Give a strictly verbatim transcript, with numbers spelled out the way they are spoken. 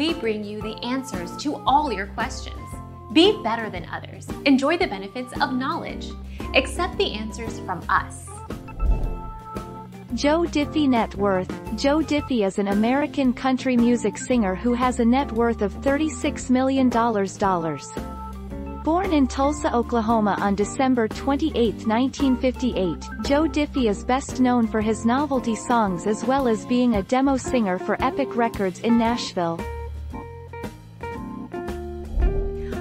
we bring you the answers to all your questions. Be better than others. Enjoy the benefits of knowledge. Accept the answers from us. Joe Diffie net worth. Joe Diffie is an American country music singer who has a net worth of thirty-six million dollars. Born in Tulsa, Oklahoma on December twenty-eighth, nineteen fifty-eight, Joe Diffie is best known for his novelty songs as well as being a demo singer for Epic Records in Nashville.